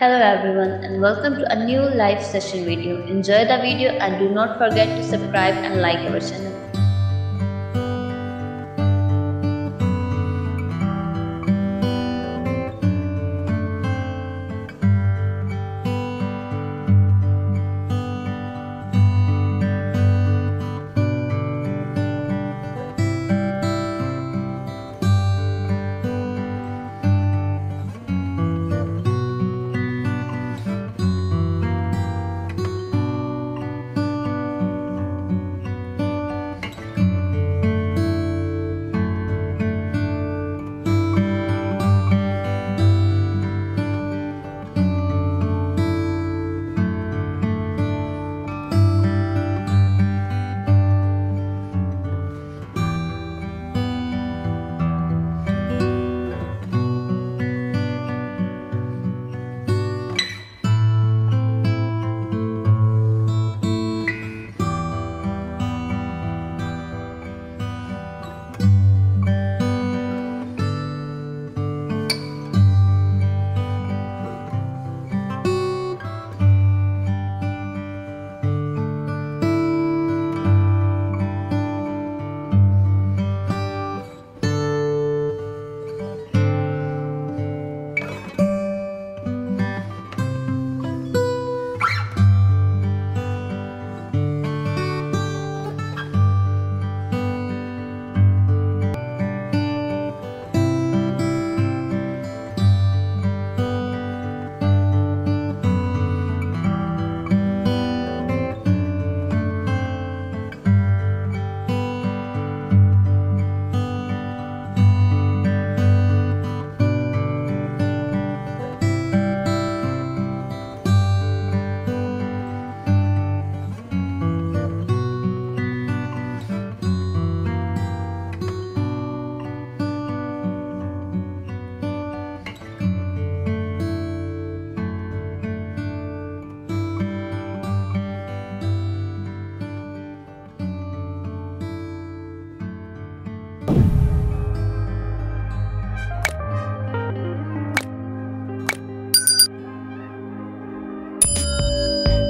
Hello everyone and welcome to a new live session video. Enjoy the video and do not forget to subscribe and like our channel.